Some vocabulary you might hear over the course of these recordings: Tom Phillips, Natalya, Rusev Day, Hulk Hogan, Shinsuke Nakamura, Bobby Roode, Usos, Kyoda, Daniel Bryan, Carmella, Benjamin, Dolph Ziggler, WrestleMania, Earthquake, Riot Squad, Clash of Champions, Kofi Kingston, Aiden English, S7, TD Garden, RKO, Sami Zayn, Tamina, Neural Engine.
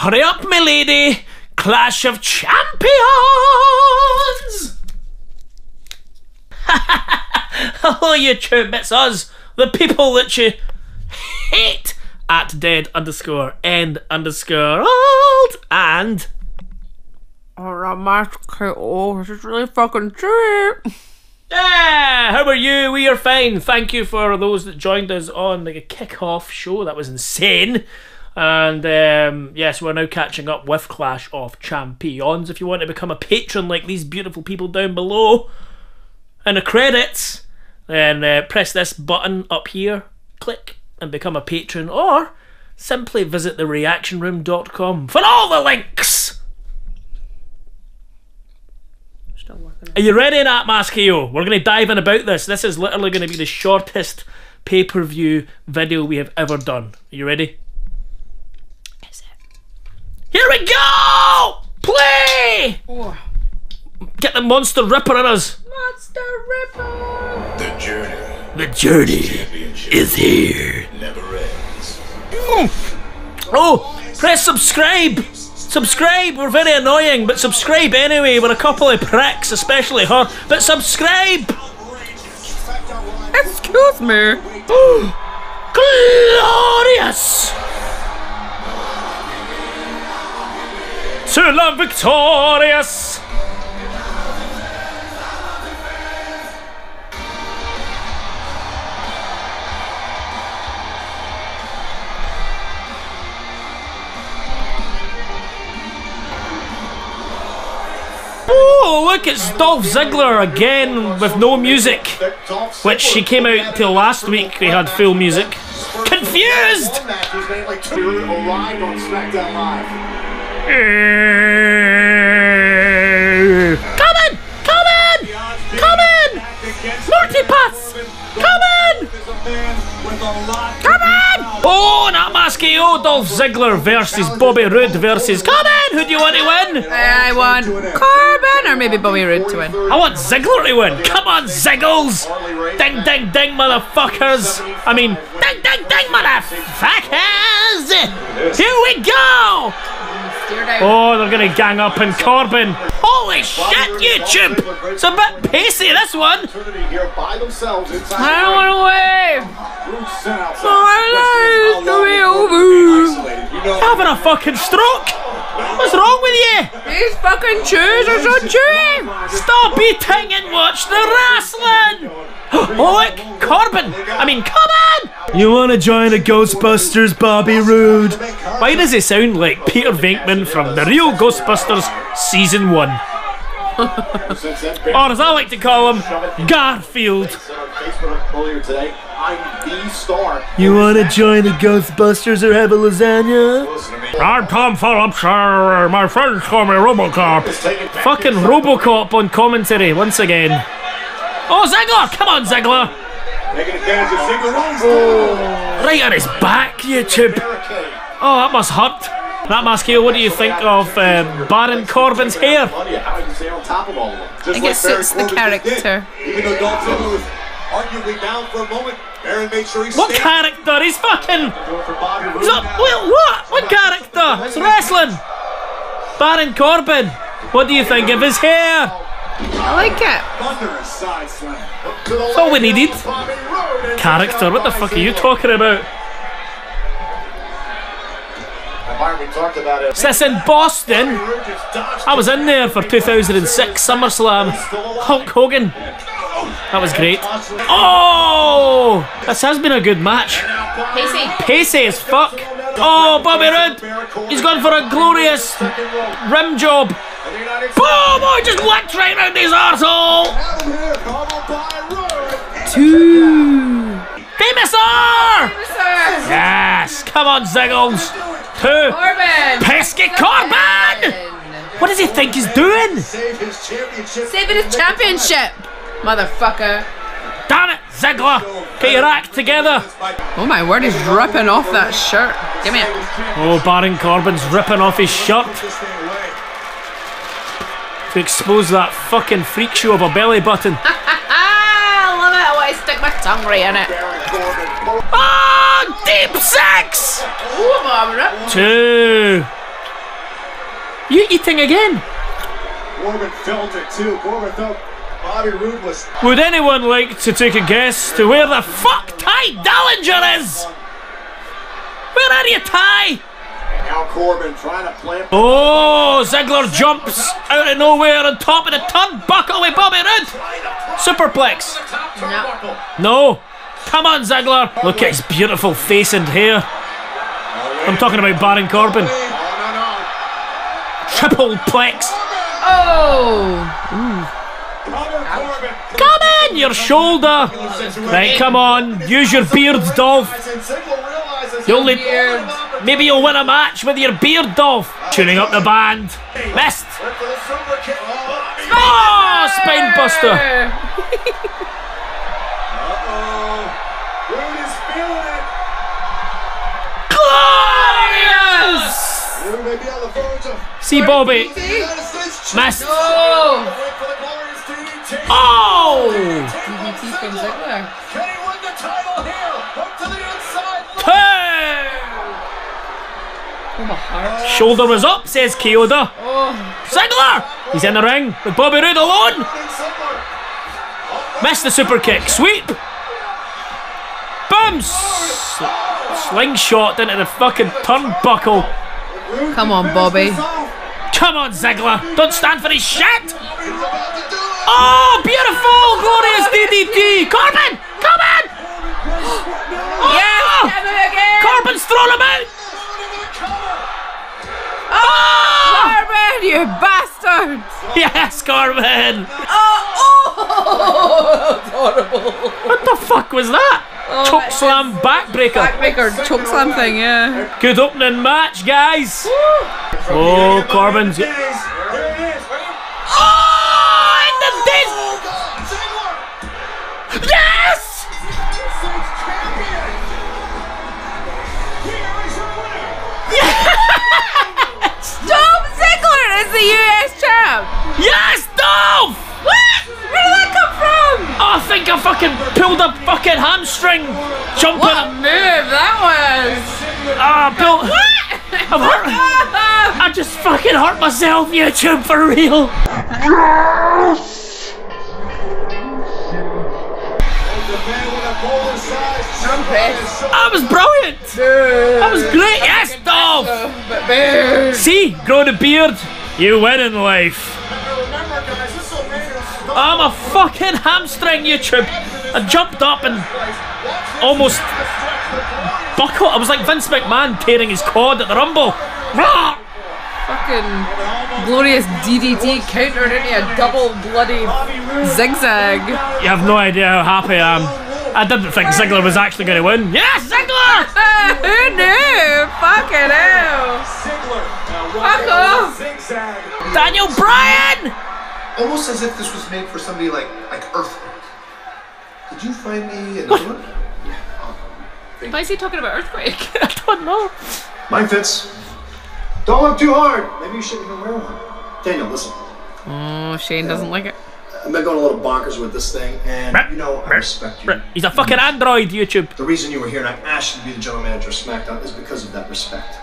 Hurry up, my lady! Clash of Champions! Hello, YouTube, it's us, the people that you hate, at dead_end_old, and... Oh, that mask coat, oh, this is really fucking cheap! Yeah, how are you? We are fine. Thank you for those that joined us on the kick-off show. That was insane. And yes, we're now catching up with Clash of Champions. If you want to become a patron like these beautiful people down below in the credits, then press this button up here, click, and become a patron, or simply visit thereactionroom.com for all the links. Still working. Are you ready, NatMasKO? We're going to dive in about this. This is literally going to be the shortest pay-per-view video we have ever done. Are you ready? Here we go! Play! Oh. Get the Monster Ripper in us. Monster Ripper! The journey is here. Never ends. Oh! Press subscribe! Subscribe! We're very annoying, but subscribe anyway. We're a couple of pricks, especially her. But subscribe! Excuse me. Glorious! To love victorious. Oh, look, it's Dolph Ziggler again with no music, which she came out till last week. They had full music. Confused. Arrived on SmackDown Live. Come in! Multipass! Come in! Oh, NatMasKO, Dolph Ziggler versus Bobby Roode versus... Come in! Who do you want to win? I want Corbin or maybe Bobby Roode to win. I want Ziggler to win. Come on, Ziggles! Ding, ding, ding, motherfuckers! I mean, ding, ding, ding, motherfuckers! Here we go! Oh, they're gonna gang up in Corbin. Holy shit, YouTube! It's a bit pacey, this one. I don't wanna wave. My life's gonna be over. Having a fucking stroke. What's wrong with you? These fucking shoes are so cheap. Stop eating and watch the wrestling. Oh, look, Corbin. I mean, come on. You wanna join the Ghostbusters, Bobby Roode? Why does he sound like Peter Venkman from The Real Ghostbusters Season 1? Or as I like to call him, Garfield. You wanna join the Ghostbusters or have a lasagna? I'm Tom Phillips, my friends call me Robocop. Fucking Robocop on commentary once again. Oh, Ziggler! Come on, Ziggler! Right on his back, YouTube. Oh, that must hurt. NatMasKO, what do you think of Baron Corbin's hair? I guess it's the character. What character? He's fucking... What? What character? It's wrestling. Baron Corbin, what do you think of his hair? I like it. That's all we needed. Character, what the fuck are you talking about? Is this in Boston? I was in there for 2006 SummerSlam. Hulk Hogan. That was great. Oh! This has been a good match. Pacey as fuck. Oh, Bobby Roode. He's gone for a glorious rim job. Boom! I just whacked right round his arsehole! Two! Famous R! Yes! Come on, Ziggles! Two! Corbin! Pesky Corbin! What does he think he's doing? Saving his championship! Motherfucker! Damn it, Ziggler! Get your act together! Oh my word, he's ripping off that shirt. Give me it. Oh, Baron Corbin's ripping off his shirt. To expose that fucking freak show of a belly button. I love it, I want to stick my tongue right in it. Oh, deep six! Two. You eating again? Corbin felt it too. Corbin felt Bobby Roode was... Would anyone like to take a guess to where the fuck Ty Dillinger is? Where are you, Ty? And now Corbin trying to play... Oh, Ziggler jumps out of nowhere on top of the turnbuckle with Bobby Roode. Superplex. No. Come on, Ziggler. Look at his beautiful face and hair. I'm talking about Baron Corbin. Tripleplex. Oh. Ooh. Come in, your shoulder! Right, come on, use your beard, Dolph. Maybe you'll win a match with your beard, Dolph. Tuning up the band. Missed! Oh, spine buster! Glorious! See, Bobby. Missed! Oh! DDT from Ziggler. Can he win the title here? Hook to the inside. Two! Oh, my heart. Shoulder was up, says Kyoda. Oh. Ziggler! He's in the ring with Bobby Roode alone. Missed the super kick. Sweep. Boom! Slingshot into the fucking turnbuckle. Come on, Bobby. Come on, Ziggler. Don't stand for his shit. Oh, beautiful, glorious DDT! Corbin! Come on! Oh, yes, again. Corbin's thrown him out! Oh, Corbin, you bastard! Yes, Corbin! That's horrible! What the fuck was that? Oh, chokeslam backbreaker. Backbreaker, chokeslam thing, yeah. Good opening match, guys! Woo. Oh, Corbin's... Yes! Yes! Dolph Ziggler is the US champ! Yes, Dolph! What? Where did that come from? Oh, I think I fucking pulled a fucking hamstring jumping. What a move that was! Ah, Bill. What? I just fucking hurt myself, YouTube, for real! I was brilliant. I was great. Yes, Dolph. See, grow the beard. You win in life. I'm a fucking hamstring, YouTube. I jumped up and almost buckled. I was like Vince McMahon tearing his quad at the Rumble. Fucking glorious DDT counter into a double bloody zigzag. You have no idea how happy I am. I didn't think Ziggler was actually going to win. Yes, Ziggler! Who knew? Fucking hell. Fuck off. Daniel Bryan! Almost as if this was made for somebody like Earthquake. Did you find me another one? Yeah. Why is he talking about Earthquake? I don't know. Mine fits. Don't look too hard. Maybe you shouldn't even wear one. Daniel, listen. Oh, Shane doesn't like it. I've been going a little bonkers with this thing, and you know I respect you. He's a fucking android, YouTube. The reason you were here and I asked you to be the general manager of SmackDown is because of that respect.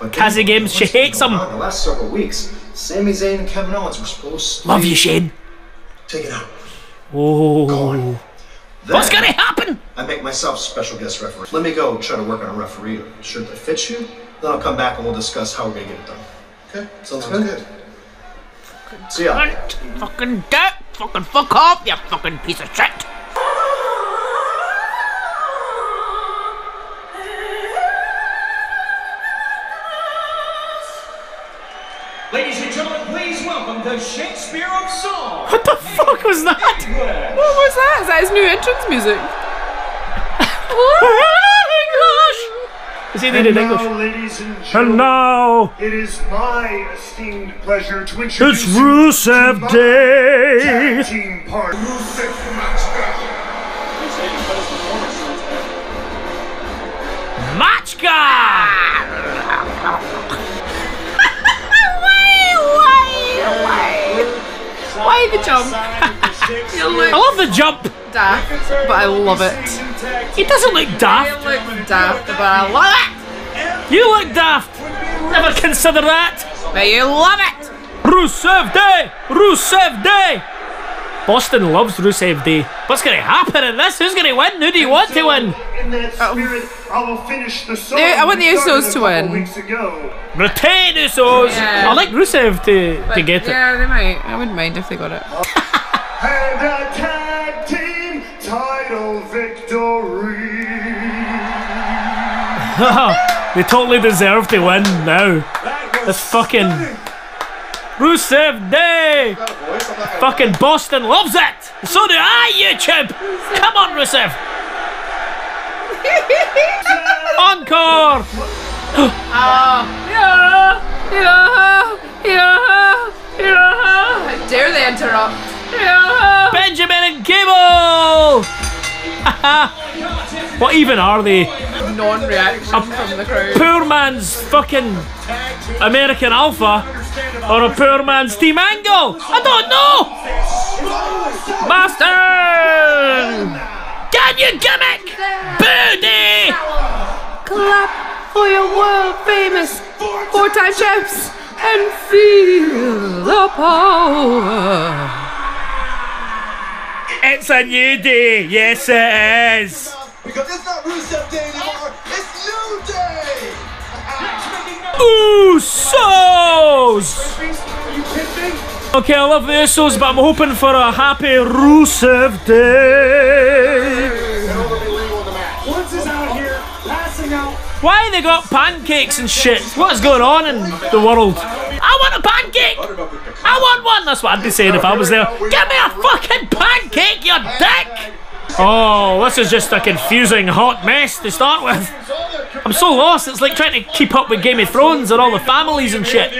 But Kazi Games, she hates him. The last several weeks, Sami Zayn and Kevin Owens were supposed to... Love you, Shane. Take it out. Oh. Go on. What's going to happen? I make myself special guest referee. Let me go try to work on a referee shirt that fits you. Then I'll come back and we'll discuss how we're going to get it done. Okay? Sounds good. See ya. Fucking dirt. Fucking fuck off, you fucking piece of shit! Ladies and gentlemen, please welcome the Shakespeare of Song! What the fuck was that? What was that? Is that his new entrance music? English! Is he in English? Ladies and gentlemen, it is my esteemed pleasure to introduce... It's Rusev Day! Tag team partner. Rusev Matchka! Why the jump? I love the jump! Daft, but I love it. He doesn't look daft. I look daft, but I love it! You look daft! Never consider that! But you love it! Rusev Day! Rusev Day! Boston loves Rusev Day. What's going to happen in this? Who's going to win? Who do you want to win? In that spirit, I will finish the song. I want the Usos to win. Retain Usos! Yeah. I like Rusev to get it. Yeah, they might. I wouldn't mind if they got it. And a tag team title victory. They totally deserve to win now. It's fucking... Rusev Day! Fucking Boston loves it! So do I, YouTube! Come on, Rusev! Encore! How dare they interrupt? Benjamin and Gable! What even are they? Non-reaction from the crowd. Poor man's fucking American Alpha or a poor man's Team Angle? I don't know! Master! Can you gimmick? Booty! Clap for your world famous four-time champs and feel the power. It's a new day, yes it is. Because it's not Rusev Day anymore, it's New Day! Usos! Okay, I love the Usos, but I'm hoping for a happy Rusev Day. Why they got pancakes and shit? What's going on in the world? I want a pancake! I want one! That's what I'd be saying if I was there. Give me a fucking pancake, you dick! Oh, this is just a confusing hot mess to start with. I'm so lost, it's like trying to keep up with Game of Thrones and all the families and shit.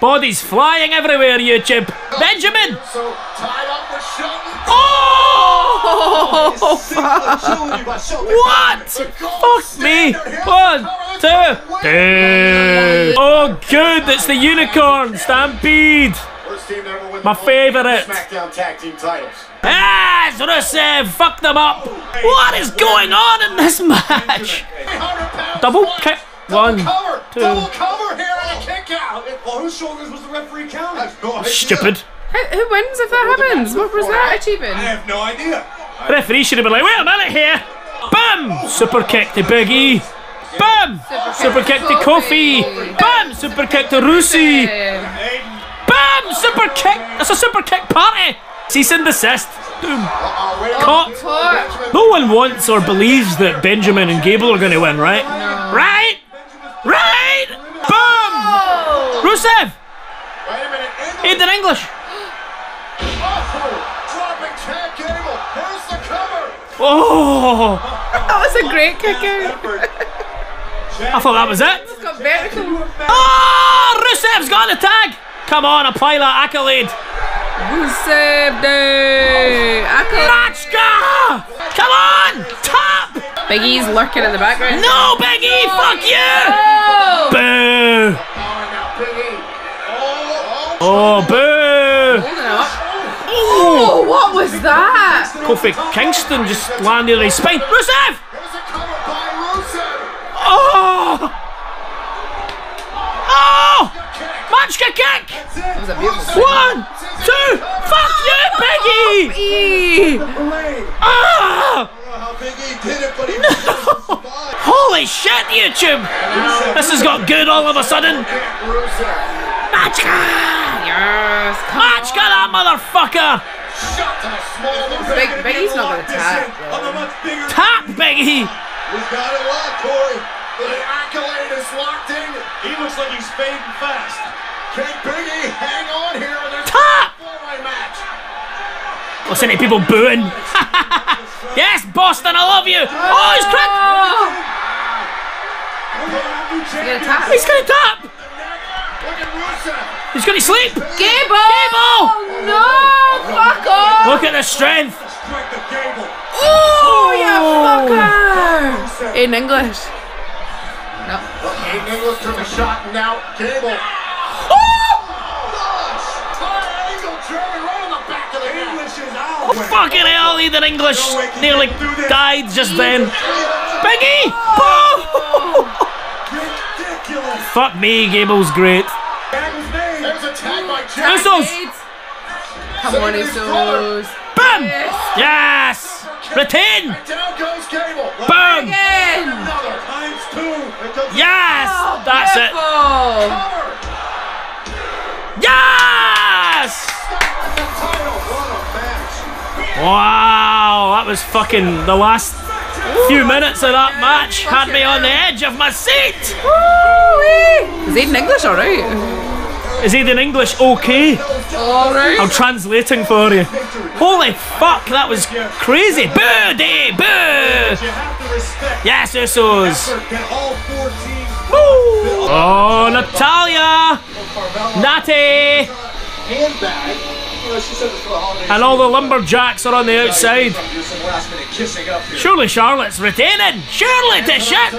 Bodies flying everywhere, YouTube. Benjamin! Oh! What? Fuck me! 1, 2, 3. Oh, good, it's the Unicorn Stampede. My favourite. Ah, it's Rusev. Fuck them up. What is going on in this match? Double kick. 1, 2. Double cover here and a kick out. On whose shoulders was the referee counting? Stupid. Who wins if that happens? What was that achievement? I have no idea. The referee should have been like, wait a minute here. Boom. Super kick to Big E. Boom. Super kick to Kofi. Boom. Super kick to Rusev. Bam! Super kick! That's a super kick party! Cease and desist. Boom. Caught. No one wants or believes that Benjamin and Gable are going to win, right? No. Right? Right? Boom! Oh. Rusev! Aiden English! Oh! That was a great kick out. I thought that was it. Oh! Rusev's got the tag! Come on, apply that accolade. Rusev Day. Latchka! Come on, tap. Big E's lurking in the background. No, Big E, fuck you. Oh. Boo. Oh, boo. Oh, what was that? Kofi Kingston just landed on his spine. Rusev. Oh. Oh. Matchka kick! That was a beautiful 1, 2, fuck you, Big E! Ah! No! Holy shit, YouTube! This has got good all of a sudden. Matchka! Yes! Matchka that motherfucker! Big E's not gonna tap. Tap, Big E! We've got it locked, Corey. The accolade is locked in. He looks like he's fading fast. Can Big E hang on here? Top! Well, so many people booing. Yes, Boston, I love you. Oh, he's cracked. Oh. He's gonna tap. He's gonna sleep. Gable. Gable. No, fuck off. Look at the strength. Oh, you fucker. In English. No. Aiden English took a shot and now Gable. Oh, fucking hell, Aiden English nearly died just then. Big E! Oh. Fuck me, Gable's great. Usos! Come on, Usos. Boom! Yes! Retain! Boom! Yes! That's it. Yes! Wow, that was fucking the last few minutes of that match had me on the edge of my seat. Is Aiden English alright? Is Aiden English okay? Alright. I'm translating for you. Holy fuck, that was crazy. Boo, Day, boo! Yes, Usos. Woo! Oh, Natalya! Natty! And all the lumberjacks are on the outside. Surely Charlotte's retaining. Surely to shit.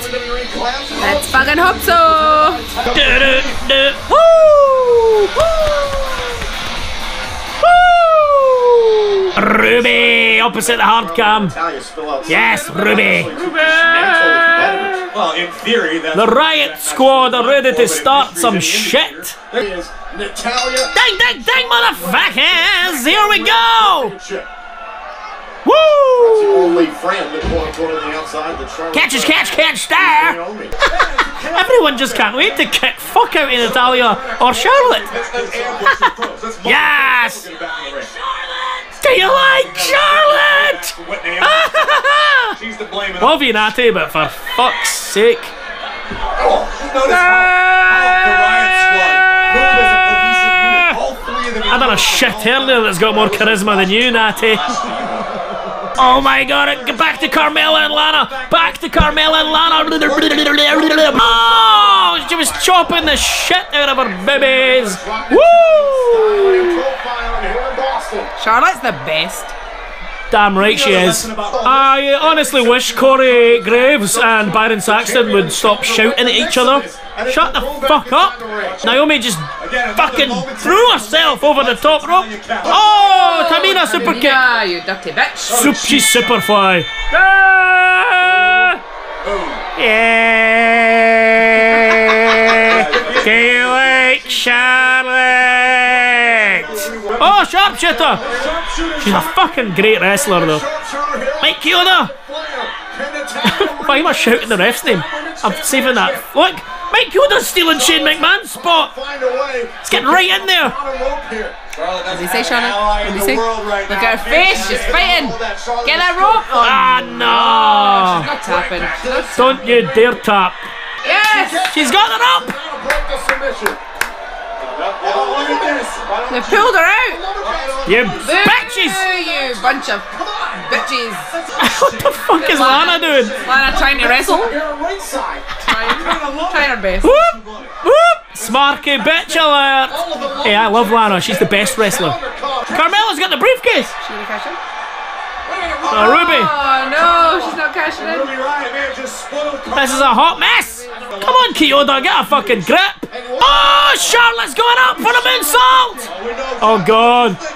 Let's fucking hope so. Do, do, do. Woo! Woo! Woo! Ruby opposite the hard cam. Yes, Ruby. Well, in theory, the Riot Squad are ready to start some shit. Ding, ding, ding, motherfuckers! Here we go! Woo! Catch, catch, catch, there! Everyone just can't wait to kick fuck out in Natalya or Charlotte. Yes! Do you like Charlotte? Love you, Natty, but for fuck's sake. Oh, I done a shit earlier that's got more charisma than you, Natty. Oh my god, back to Carmella and Lana. Back to Carmella and Lana. Oh, she was chopping the shit out of her babies. Woo! Charlotte's the best. Damn right she is. I honestly wish Corey Graves and Byron Saxton would stop shouting at each other. Shut the fuck up. Naomi just fucking threw herself over the top rope. Oh, Tamina super kick. Yeah, you dirty bitch. She's superfly. Yeah. Do you like Charlotte? Oh, sharpshooter! She's a fucking great wrestler, though. Mike Kyoda! Why am I shouting the ref's name? I'm saving that. Look! Mike Kyoda's stealing Shane McMahon's spot! It's getting right in there! What did he say, Shannon? What did he say? Look at her face, she's fighting! Get her rope! Ah, no! She's not tapping. Don't you dare tap. Yes! She's got her up! They pulled her out! You bitches! You bunch of bitches! What the fuck is Lana doing? Lana trying to wrestle? Trying her best. Whoop! Whoop! Smarky bitch alert! Hey, I love Lana, she's the best wrestler. Carmella's got the briefcase! She gonna cash in? Oh, Ruby! Oh no, she's not cashing in. This is a hot mess! Come on, Kyoda, get a fucking grip! Oh, Charlotte's going up for the moonsault! Oh, God. Oh!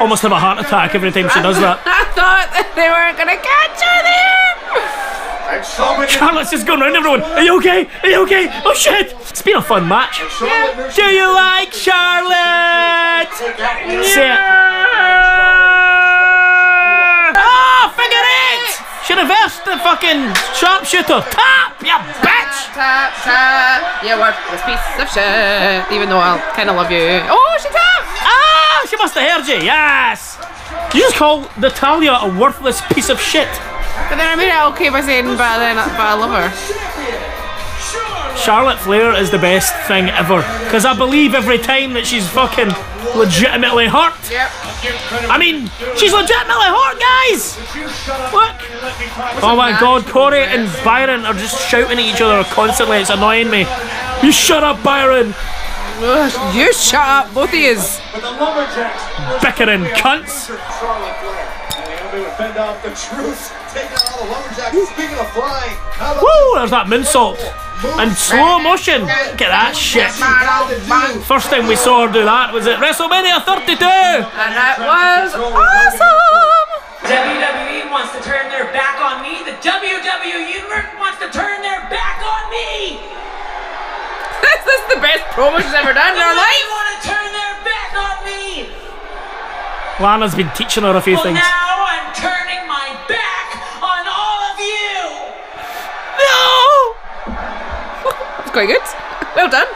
Almost have a heart attack every time she does that. I thought that they weren't going to catch her there! Charlotte's just going around everyone. Are you okay? Are you okay? Oh, shit! It's been a fun match. Yeah. Do you like Charlotte? Yeah. Say it. Oh, figure eight! She reversed the fucking sharpshooter. Tap, you bitch! Tap, tap, tap. You worthless piece of shit. Even though I kind of love you. Oh, she tapped! Ah, she must have heard you. Yes! You just call Natalya a worthless piece of shit. But then I made it okay by saying, but I love her. Charlotte Flair is the best thing ever. Because I believe every time that she's fucking legitimately hurt. Yep. I mean, she's legitimately hurt, guys! Look! Oh my god, Corey and Byron are just shouting at each other constantly. It's annoying me. You shut up, Byron! You shut up, both of yous. Bickering cunts. Woo! There's that moonsault. And slow motion. Look at that shit. First time we saw her do that was at WrestleMania 32. And that was awesome. WWE wants to turn their back on Roman's never done in her life. Want to turn their back on me. Lana's been teaching her a few things. Now I'm turning my back on all of you. No. That's quite good. Well done.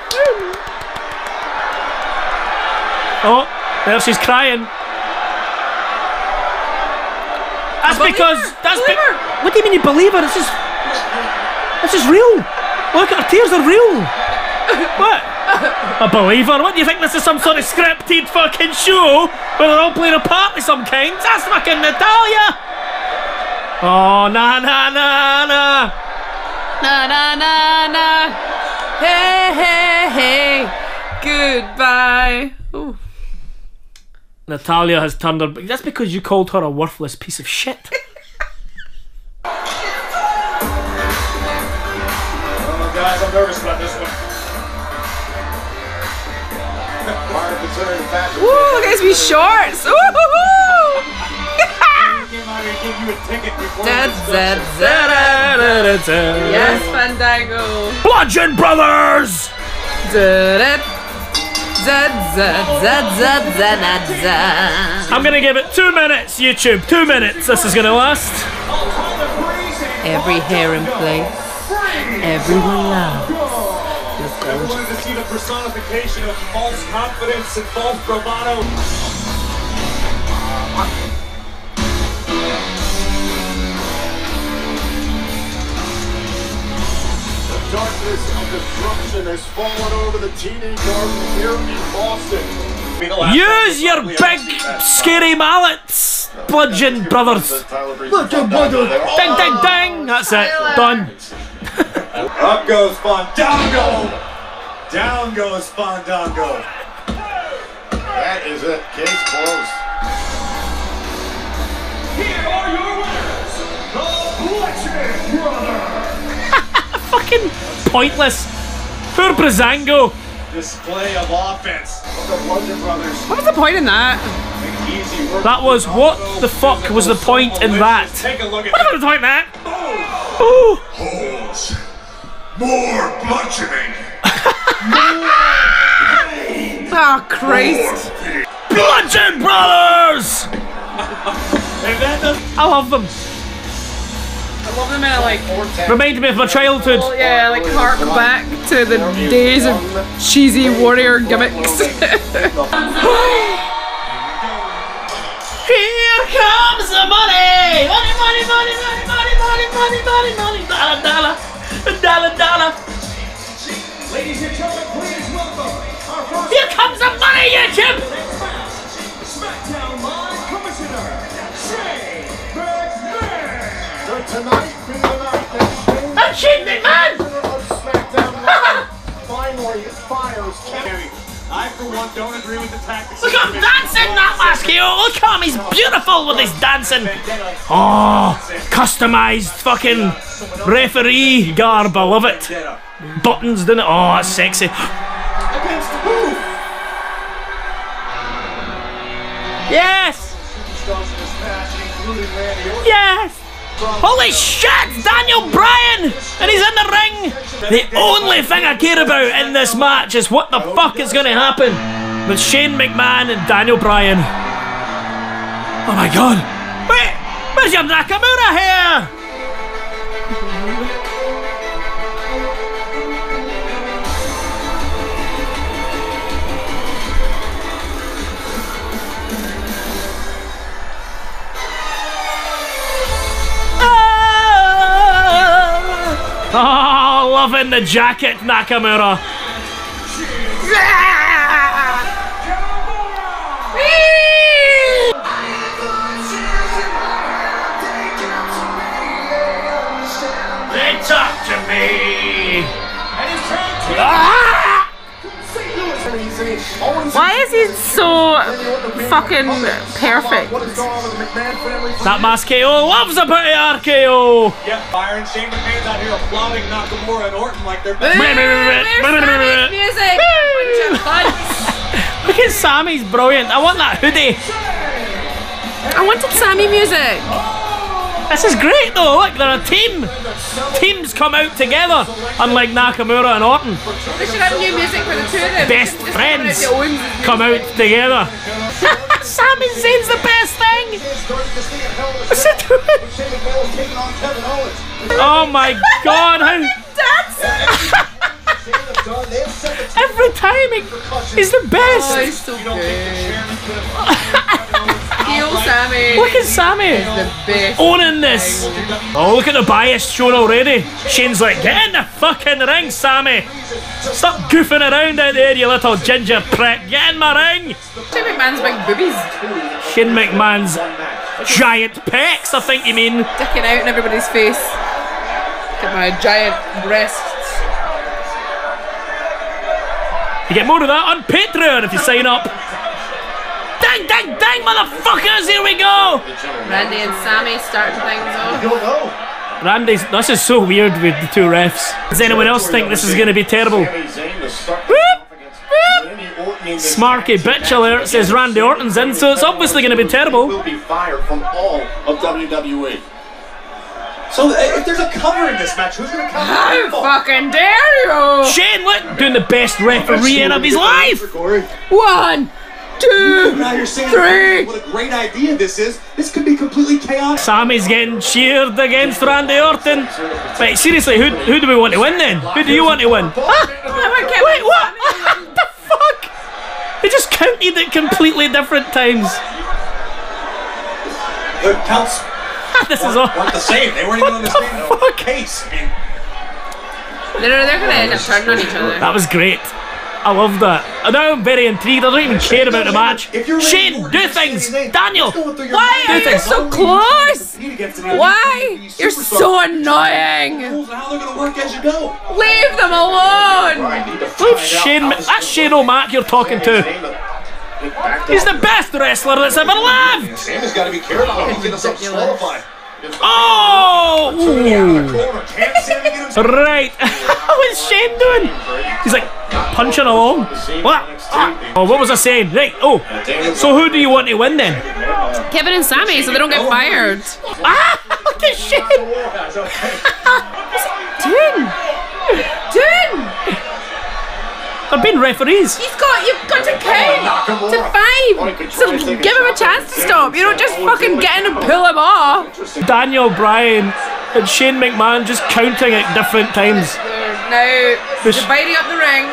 Oh, there she's crying. That's because what do you mean you believe her? It's just real. Look at her, tears are real. What? A believer? What do you think this is, some sort of scripted fucking show where they're all playing a part of some kind? That's fucking Natalya. Oh, na na na na na na na na. Hey hey hey. Goodbye. Ooh. Natalya has turned her. That's because you called her a worthless piece of shit. Guys, I'm nervous about this one. Ooh, look at these shorts! Ooh, hoo, hoo. Yes, Fandango. Bludgeon Brothers. I'm gonna give it 2 minutes, YouTube. 2 minutes. This is gonna last. Every hair in place. Everyone loves. I wanted to see the personification of false confidence and false bravado. The darkness of disruption has fallen over the TD Garden here in Boston. Use your big scary mallets, Bludgeon Brothers. Bludgeon Brothers. Ding, ding, ding. That's it. Done. Up goes Fandango! Down goes Fandango! That is it. Case closed. Here are your winners, the Bludgeon Brothers! Fucking pointless. Poor Brazango. Display of offense. The Bludgeon Brothers. What was the point in that? That was what the fuck was the point in that? What was the point in that? Oh! Holes. More bludgeoning. More pain. Oh, Christ. Pain. Bludgeon Brothers! I love them. I love them in a, like... Reminded me of my childhood. Yeah, like hark back to the days of cheesy warrior gimmicks. Here comes the money! Money, money, money, money, money, money, money, money, money, dollar, dollar. Dollar, dollar. Ladies and gentlemen, please welcome our first. Here comes the money, YouTube! SmackDown Live Commissioner, Shane McMahon! Tonight being the night that Shane McMahon! SmackDown Live finally fires Kevin. I, for one, don't agree with the tactics. Look at him dancing, NatMasKO! Look at him, he's beautiful with his dancing! Oh, customised fucking referee garb, I love it. Buttons, didn't it? Oh, that's sexy. Yes! Yes! Holy shit, Daniel Bryan! And he's in the ring! The only thing I care about in this match is what the fuck is going to happen with Shane McMahon and Daniel Bryan. Oh my god. Wait, where's your Nakamura hair? Oh, loving the jacket, Nakamura. They talk to me. Why is he so fucking perfect? NatMasKO loves a bit of RKO. Yep, Byron, Shane McMahon's out here applauding Nakamura and Orton like they're music. Look at Sammy's brilliant. I want that hoodie. I wanted Sammy music. This is great though, look, they're a team. Teams come out together, unlike Nakamura and Orton. They should have new music for the two of them. Best friends come out together. Sami Zayn's the best thing. What's he doing? Oh my god, how... Every time he's the best. Oh, he's so good. Heel Sami. Look at Sami. He's the best. Owning this. Oh, look at the bias shown already. Shane's like, get in the fucking ring, Sami. Stop goofing around out there, you little ginger prick. Get in my ring. Shane McMahon's big boobies. Shane McMahon's giant pecs, I think you mean. Sticking out in everybody's face. Look at my giant breasts. You get more of that on Patreon if you sign up. Dang, dang, dang, motherfuckers, here we go! Randy and Sami starting things off. Randy's, this is so weird with the two refs. Does anyone else think this is going to be terrible? Smarky bitch alert says Randy Orton's in, so it's obviously going to be terrible. Will be fired from all of WWE. So if there's a cover in this match, who's going to cover? How fucking dare you! Shane, look, doing the best refereeing of his life. One, two, three. What a great idea this is. This could be completely chaotic. Sami's getting cheered against Randy Orton. Wait, seriously, who do we want to win then? Who do you want to win? Wait, what? What the fuck? They just counted it completely different times. The counts. This is all. What the same? They weren't even on the same case. I mean, they're gonna end up turning on each other. That was great. I love that. And now I'm very intrigued. I don't even care about the match. Shane, do things. Daniel, why are you so close? Why? You're so annoying. Leave them alone. Leave Shane. That's Shane O'Mac you're talking to. He's the best wrestler that's ever lived! Sam's gotta be careful, he's gonna self-qualify. Oh! Right! What's Shane doing? He's like punching along. What? Oh, what was I saying? Right, oh. So who do you want to win then? Kevin and Sami, so they don't get fired. Ah! Look at Shane! What's he doing? I've been referees. You've got to count to 5. So give him a chance to stop. You don't just fucking get in and pull him off. Daniel Bryan and Shane McMahon just counting at different times. Now, dividing up the ring.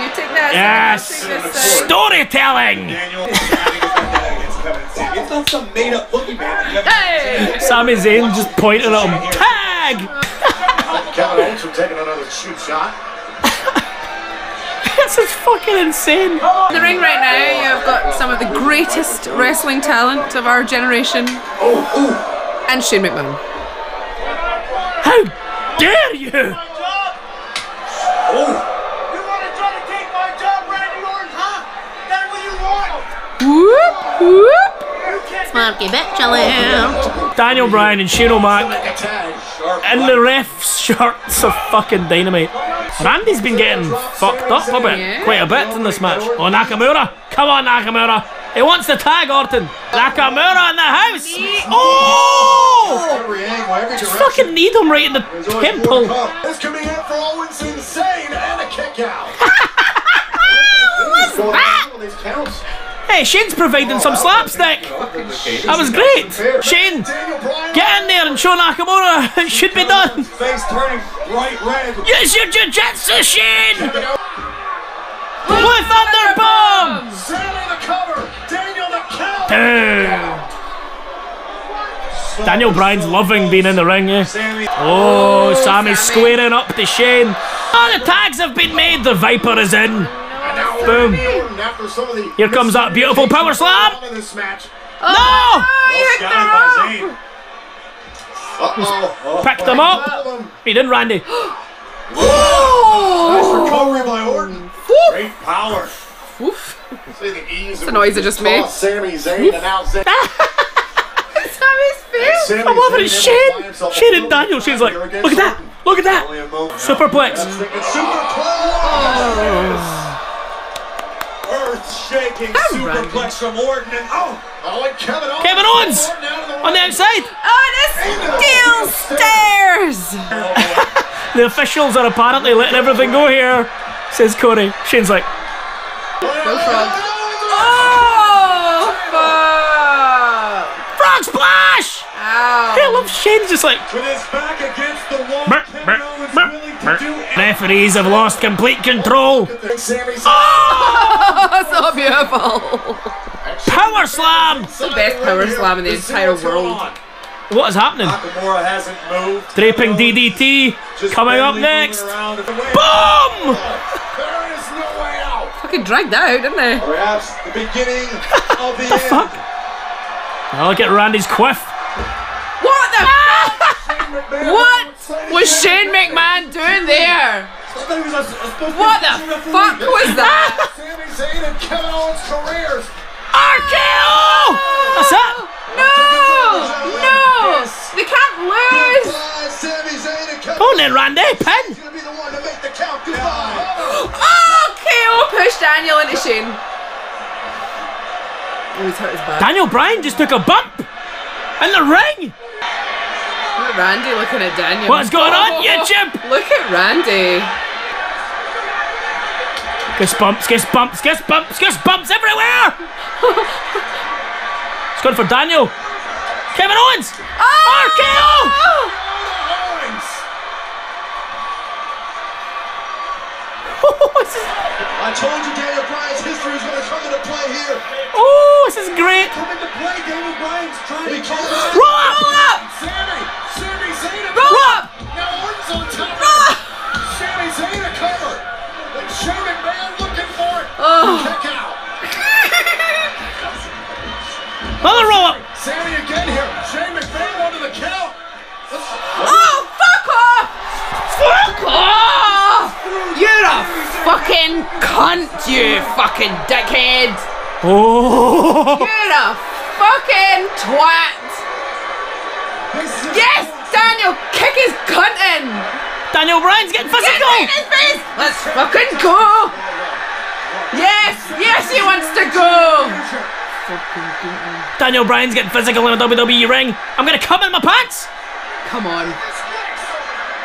You take that. Yes. Storytelling. It's not some made up boogie man. Hey. Sami Zayn just pointing at him. Tag. Kevin Owens from taking another shoot shot. This is fucking insane. In the ring right now, you've got some of the greatest wrestling talent of our generation. Oh, and Shane McMahon. How dare you! You want to try to take my job, Randy Orton, huh? That's what you want. Whoop, whoop. Smarky bitch alert. Daniel Bryan and Shane O'Mac in the ref's shirts of fucking Dynamite. Randy's been getting fucked up a bit, quite a bit in this match. Oh, Nakamura, come on Nakamura. He wants to tag Orton. Nakamura in the house. Oh! Just fucking need him right in the temple. This could be it for Owens and Zayn and a kick out. What's that? Hey, Shane's providing some slapstick. That was great. Shane, get in there and show Nakamura. It should be done. Use your jiu-jitsu, Shane. Blue Thunder Bomb. Daniel Bryan's loving being in the ring, yeah. Oh, Sami's squaring up to Shane. Oh, the tags have been made. The Viper is in. Boom. Here comes that beautiful power slam. No! Picked him up. He didn't, Randy. Nice recovery by Orton. Great power. That's the noise I just made. Sami Zayn and now Zayn. Sami's face. I'm loving it. Shane. Shane and Daniel. Shane's like, look at that. Look at that. Superplex. Superplex. Shaking superplex from Orton and oh! Kevin Owens on the outside. Oh, this steel stairs. The officials are apparently letting everything go here, says Corey. Shane's like, go frog. Oh, fuck. Frog splash! Ow. I love Shane's just like, with his back against the wall, referees have lost complete control. Oh, so beautiful. Power slam. It's the best power slam in the entire world. What is happening? Nakamura hasn't moved. Draping DDT. Just coming up next. Boom! There is no way out. Fucking dragged out, didn't they? Perhaps the beginning of the end. Fuck? Now look at Randy's quiff. What the fuck? What was Shane McMahon doing there? What the fuck was that? Sami Zayn and Kevin Owens' careers. RKO! That's it. No! No! They can't lose! Oh, then Randy, pin! Oh, KO pushed Daniel into Shane. Oh, he's hurt his back. Daniel Bryan just took a bump in the ring! Look at Randy looking at Daniel. What's going on, YouTube? Look at Randy. Gets bumps, gets bumps, gets bumps, gets bumps everywhere! It's good for Daniel. Kevin Owens! Oh! RKO! Oh, this is... I told you Daniel Bryan's history is going to come into play here. Oh, this is great. Coming to play, Daniel Bryan's trying to kill him. Roll up! Roll up! Sami Zayn a roll up! Now Orton's on top. Roll up! Sami Zayn a cover. And Shane McMahon looking for it. Oh. Kick out. Another roll up. Sammy again here. Shane McMahon onto the count. Oh, fuck off! Fuck off! You're a fucking cunt, you fucking dickhead! Oh! You're a fucking twat! Yes, Daniel, kick his cunt in! Daniel Bryan's getting physical! Get in his face! Let's fucking go! Yes, yes, he wants to go! Daniel Bryan's getting physical in a WWE ring. I'm gonna come in my pants. Come on.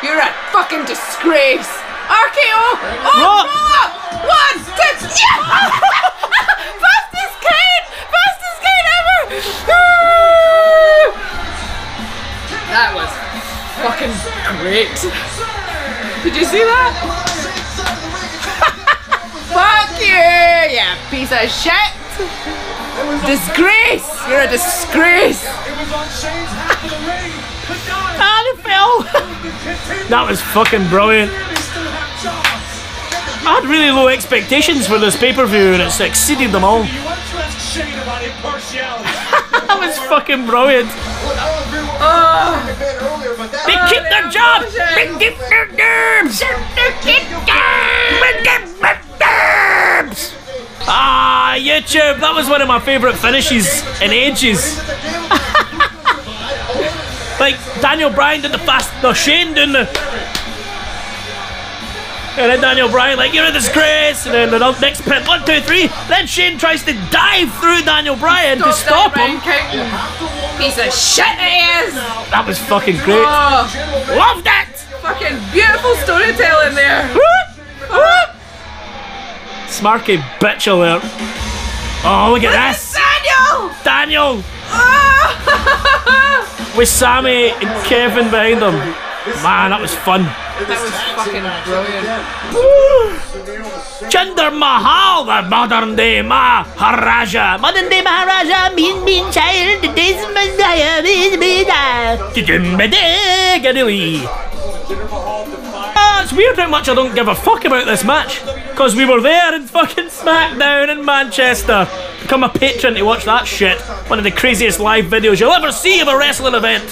You're a fucking disgrace. RKO. Oh, roll up. 1, 2, 3. Yeah! Fastest cane. Fastest cane ever. That was fucking great. Did you see that? Fuck you, you piece of shit. Disgrace! You're a disgrace! Ah, it fell! That was fucking brilliant. I had really low expectations for this pay-per-view and it's exceeded them all. That was fucking brilliant. They keep their jobs! They keep their jobs! They keep their jobs! Ah, YouTube, that was one of my favourite finishes in ages. Like, Daniel Bryan did the fast... No, Shane doing the... And then Daniel Bryan, like, you're a disgrace. And then the next pin, 1, 2, 3. Then Shane tries to dive through Daniel Bryan to stop him. Piece of shit it is. That was fucking great. Oh, loved it. Fucking beautiful storytelling there. Whoop, whoop. Smarky bitch alert. Oh, look at this! Daniel! Daniel! Oh. With Sammy and Kevin behind them. Man, that was fun. That was fucking brilliant. Jinder Mahal, the modern day Maharaja. Modern day Maharaja, mean child, this Messiah, this Messiah. Jinder Mahal defied. It's weird how much I don't give a fuck about this match, because we were there in fucking SmackDown in Manchester. Become a patron to watch that shit. One of the craziest live videos you'll ever see of a wrestling event.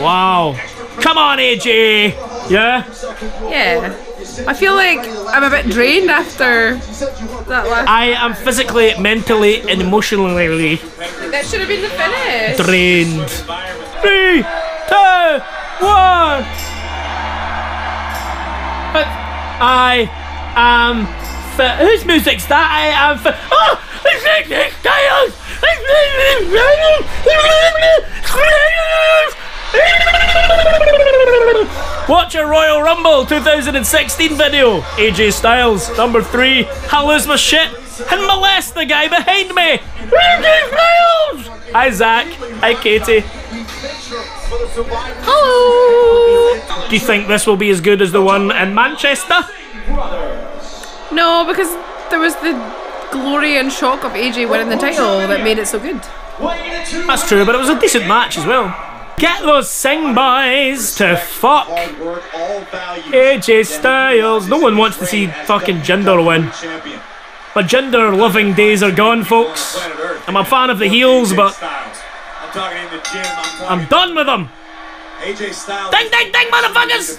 Wow. Come on, AJ. Yeah? Yeah. I feel like I'm a bit drained after that last. I am physically, mentally, and emotionally. That should have been the finish. Drained. 3, 2, 1. I am. Whose music's that? I am. Oh, it's Nick Styles! Watch a Royal Rumble 2016 video. AJ Styles, number 3. I'll lose my shit and molest the guy behind me. AJ Styles! Hi Zach. Hi Katie. Hello. Do you think this will be as good as the one in Manchester? No, because there was the glory and shock of AJ winning the title that made it so good. That's true, but it was a decent match as well. Get those Sing Boys to fuck. AJ Styles. No one wants to see fucking Jinder win. My Jinder loving days are gone, folks. I'm a fan of the heels, but I'm done with them. AJ Styles. Ding, ding, ding, motherfuckers!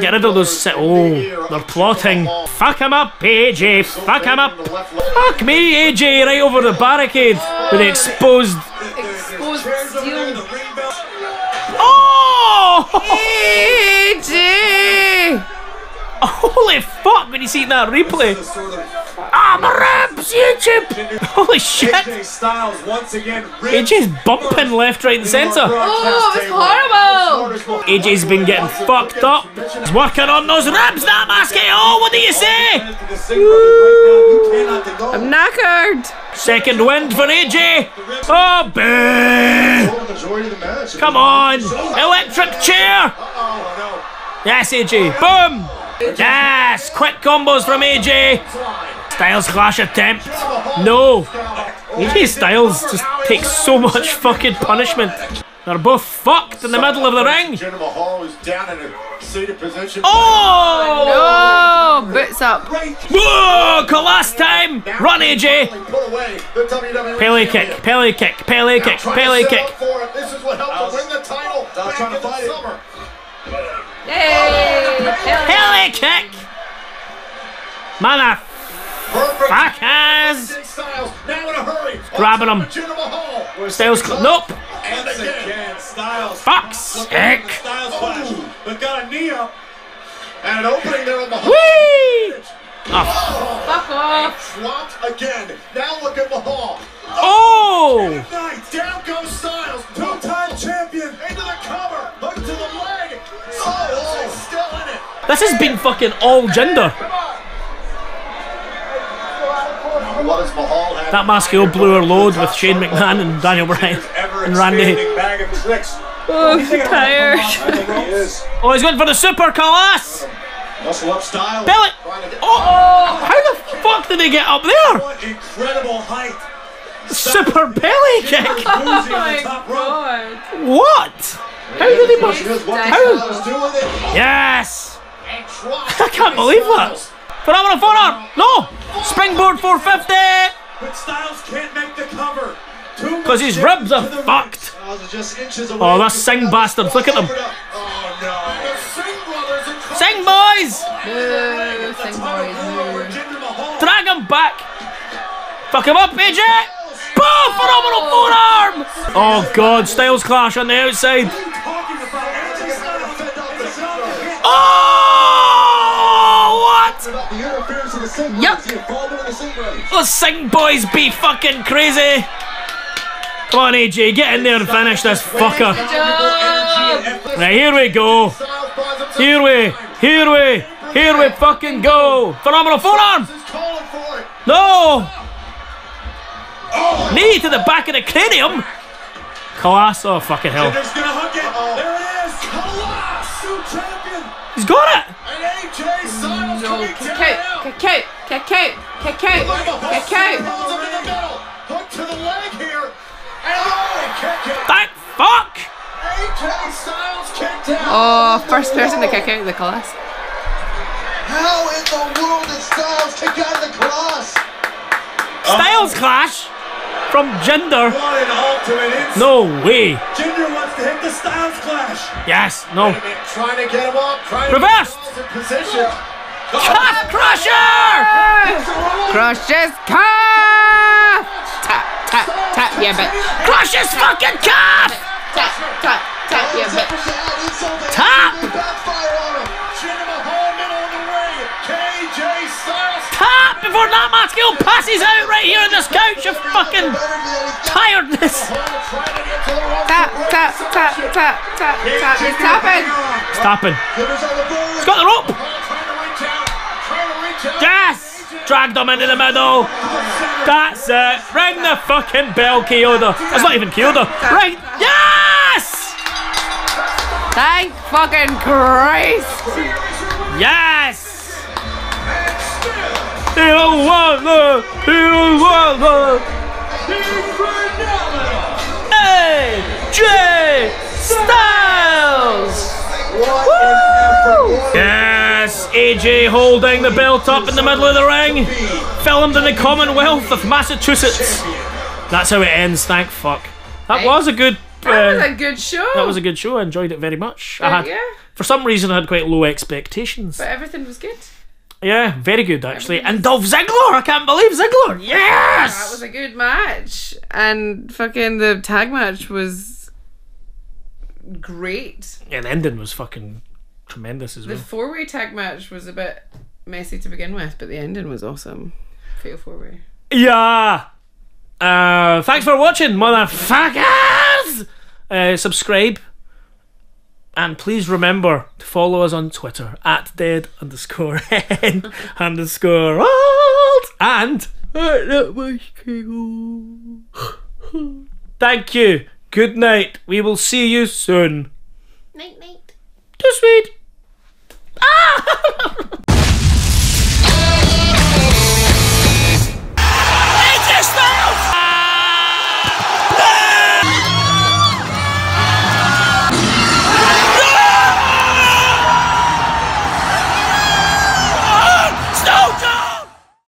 Get rid of those sit. Oh, they're plotting. Fuck him up, AJ. Fuck him up. Fuck me, AJ, right over the barricade with the exposed. Exposed steel. Oh! AJ! Holy fuck, when you see that replay. Ah, my ribs, YouTube! Holy shit! AJ Styles once again. AJ's bumping left, right and centre. Oh, it was horrible! AJ's been getting fucked up. He's working on those ribs, NatMasKO! Oh, what do you say? I'm knackered. Second wind for AJ. Oh, boo! Come on! Electric chair! Yes, AJ. Boom! Yes! Quick combos from AJ! Styles Clash attempt. No! AJ Styles just takes so much fucking punishment. They're both fucked in the middle of the ring. Oh! No! Boots up. Whoa! Last time! Run, AJ! Pele kick, Pele kick, Pele kick, Pele kick. Yay! Pele kick! Mana! Fuckers! Grabbing him. Styles. Nope. Fuck sick. But got a knee up and an opening there on the. Whee! Oh. Fuck off. Dropped again. Now look at Mahal. Oh! Down goes Styles, two-time champion. Into the cover. Look to the leg. Styles still in it. This has been fucking all gender. NatMasKO blew her load with Shane McMahon and Daniel Bryan and Randy. Oh, he's tired. Oh, he's going for the super coloss. Bill it. Oh, how the fuck did they get up there? Incredible height. Super belly kick. Oh my god. What? How did he bust? How? Yes. I can't believe that. Phenomenal forearm! No! Springboard 450! But Styles can't make the cover. Because his ribs are fucked. Oh, that Singh bastards. Look at them. Singh boys! Drag him back. Fuck him up, AJ! Boom! Phenomenal forearm! Oh, God. Styles clash on the outside. Yuck! Those Sing boys be fucking crazy! Come on, AJ, get in there and finish this fucker. Right, here we go. Here we fucking go. Phenomenal forearm! No! Knee to the back of the cranium! Class, oh fucking hell. He's got it! That fuck! Oh, first person to kick out of the class. How in the world did Styles kick out of the class? Styles clash from Jinder. No way. Jinder wants to hit the Styles clash. Yes, no. Trying to get him up. Reversed. Calf crusher! Crush his calf! Tap, tap, tap, yeah, bitch. Crush his fucking calf! Tap, tap, tap, yeah, bitch. Tap! Tap before more NatMasKO passes out right here on this couch of fucking tiredness. Tap, tap, tap, tap, tap, tap. He's tapping. He's tapping. He's got the rope. Yes! Dragged him into the middle. That's it. Ring the fucking bell, Kyoda. That's not even Kyoda. Right. Yes! Thank fucking Christ. Yes! He don't want love. He don't want love. AJ Styles. Woo! Yes, AJ holding the belt up in the middle of the ring. Filmed in the Commonwealth of Massachusetts. That's how it ends. Thank fuck. That was a good. That was a good show. That was a good show. I enjoyed it very much. I had, for some reason, I had quite low expectations. But everything was good. Yeah, very good actually. And Dolph Ziggler, I can't believe Ziggler. Yes, that was a good match, and fucking the tag match was great. Yeah, the ending was fucking tremendous as well. The four-way tag match was a bit messy to begin with, but the ending was awesome. Fatal four-way. Yeah. Thanks for watching, motherfuckers. Subscribe. And please remember to follow us on Twitter at dead_n_old and @NatMasKO. Thank you. Good night. We will see you soon. Night, night. Too sweet. Ah!